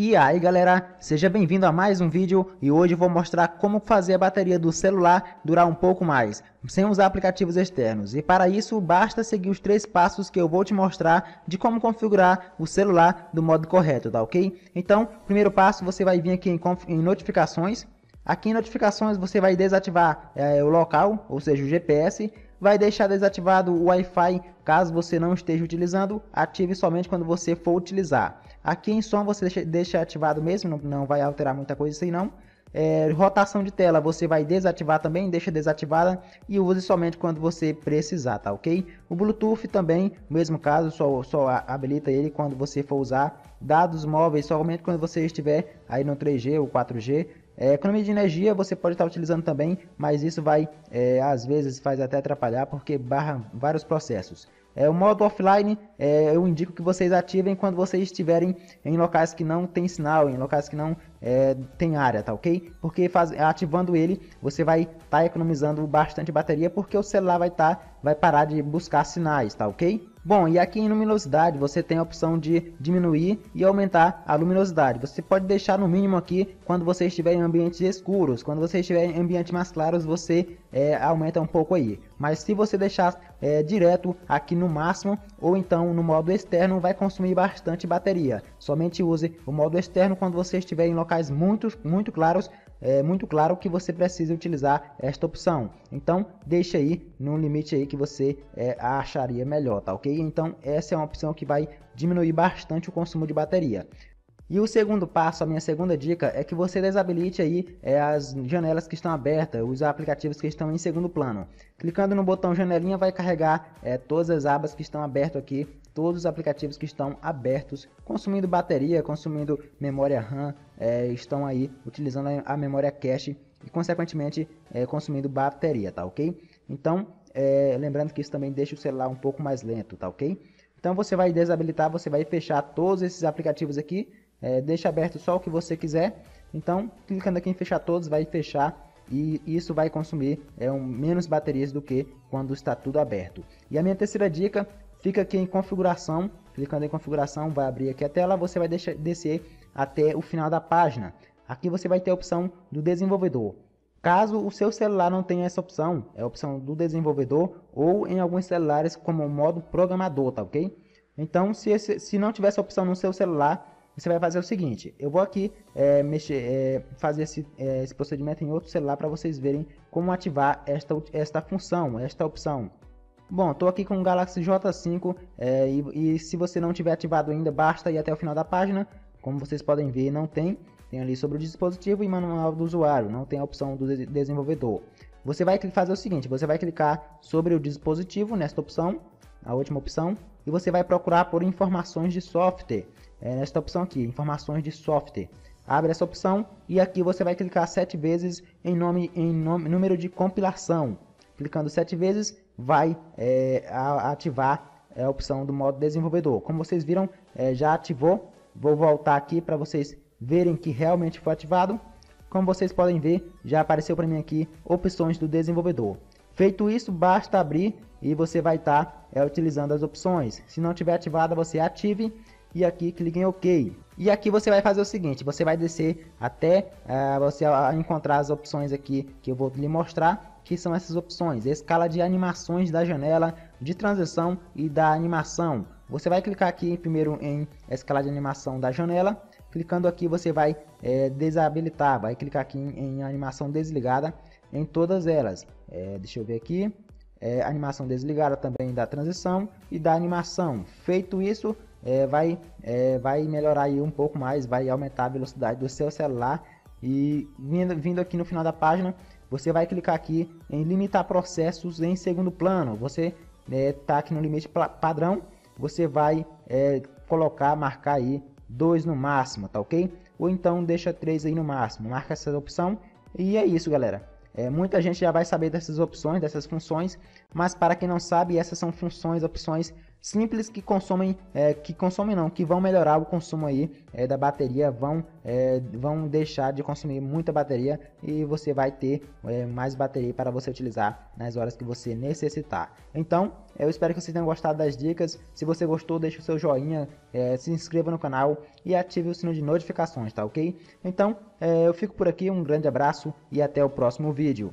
E aí galera, seja bem-vindo a mais um vídeo e hoje eu vou mostrar como fazer a bateria do celular durar um pouco mais, sem usar aplicativos externos. E para isso basta seguir os 3 passos que eu vou te mostrar de como configurar o celular do modo correto, tá ok? Então, primeiro passo, você vai vir aqui em notificações. Aqui em notificações você vai desativar o local, ou seja, o GPS. Vai deixar desativado o Wi-Fi caso você não esteja utilizando, ative somente quando você for utilizar. Aqui em som você deixa ativado mesmo, não vai alterar muita coisa assim não. Rotação de tela você vai desativar também, deixa desativada e use somente quando você precisar, tá ok? O Bluetooth também, mesmo caso, só habilita ele quando você for usar. Dados móveis somente quando você estiver aí no 3G ou 4G. Economia de energia você pode estar utilizando também, mas isso vai, às vezes, faz até atrapalhar porque barra vários processos. O modo offline eu indico que vocês ativem quando vocês estiverem em locais que não tem sinal, em locais que não tem área, tá ok? Porque ativando ele você vai estar economizando bastante bateria porque o celular vai parar de buscar sinais, tá ok? Bom, e aqui em luminosidade você tem a opção de diminuir e aumentar a luminosidade. Você pode deixar no mínimo aqui quando você estiver em ambientes escuros. Quando você estiver em ambientes mais claros você aumenta um pouco aí. Mas se você deixar direto aqui no máximo ou então no modo externo vai consumir bastante bateria. Somente use o modo externo quando você estiver em locais muito claros. É muito claro que você precisa utilizar esta opção, então deixe aí no limite aí que você acharia melhor, tá ok? Então essa é uma opção que vai diminuir bastante o consumo de bateria. E o segundo passo, a minha segunda dica, é que você desabilite aí as janelas que estão abertas, os aplicativos que estão em segundo plano. Clicando no botão janelinha vai carregar todas as abas que estão abertas aqui, todos os aplicativos que estão abertos, consumindo bateria, consumindo memória RAM, estão aí utilizando a memória cache e consequentemente consumindo bateria, tá ok? Então, lembrando que isso também deixa o celular um pouco mais lento, tá ok? Então você vai desabilitar, você vai fechar todos esses aplicativos aqui. Deixa aberto só o que você quiser. Então clicando aqui em fechar todos vai fechar e isso vai consumir menos baterias do que quando está tudo aberto. E a minha terceira dica fica aqui em configuração. Clicando em configuração vai abrir aqui a tela, você vai descer até o final da página. Aqui você vai ter a opção do desenvolvedor. Caso o seu celular não tenha essa opção, é a opção do desenvolvedor ou em alguns celulares como o modo programador, tá ok? Então se não tiver essa opção no seu celular, você vai fazer o seguinte, eu vou aqui fazer esse procedimento em outro celular para vocês verem como ativar esta função, esta opção. Bom, estou aqui com o Galaxy J5 e se você não tiver ativado ainda, basta ir até o final da página. Como vocês podem ver, não tem ali sobre o dispositivo e manual do usuário, não tem a opção do desenvolvedor. Você vai fazer o seguinte, você vai clicar sobre o dispositivo nesta opção, a última opção, e você vai procurar por informações de software. Nesta opção aqui, informações de software, abre essa opção e aqui você vai clicar 7 vezes em número de compilação. Clicando 7 vezes vai ativar a opção do modo desenvolvedor. Como vocês viram, já ativou. Vou voltar aqui para vocês verem que realmente foi ativado. Como vocês podem ver, já apareceu para mim aqui opções do desenvolvedor. Feito isso, basta abrir e você vai estar utilizando as opções. Se não tiver ativada, você ative e aqui clique em OK. E aqui você vai fazer o seguinte, você vai descer até você encontrar as opções aqui que eu vou lhe mostrar, que são essas opções, escala de animações da janela, de transição e da animação. Você vai clicar aqui primeiro em escala de animação da janela, clicando aqui você vai desabilitar, vai clicar aqui em animação desligada em todas elas. Deixa eu ver aqui, animação desligada também da transição e da animação. Feito isso, vai melhorar aí um pouco mais, vai aumentar a velocidade do seu celular. E vindo aqui no final da página, você vai clicar aqui em limitar processos em segundo plano. Você tá aqui no limite padrão, você vai marcar aí 2 no máximo, tá ok? Ou então deixa 3 aí no máximo, marca essa opção e é isso galera. Muita gente já vai saber dessas opções, dessas funções, mas para quem não sabe, essas são funções, opções simples que vão melhorar o consumo aí da bateria, vão deixar de consumir muita bateria e você vai ter mais bateria para você utilizar nas horas que você necessitar. Então eu espero que vocês tenham gostado das dicas. Se você gostou, deixa o seu joinha, se inscreva no canal e ative o sino de notificações, tá ok? Então eu fico por aqui, um grande abraço e até o próximo vídeo.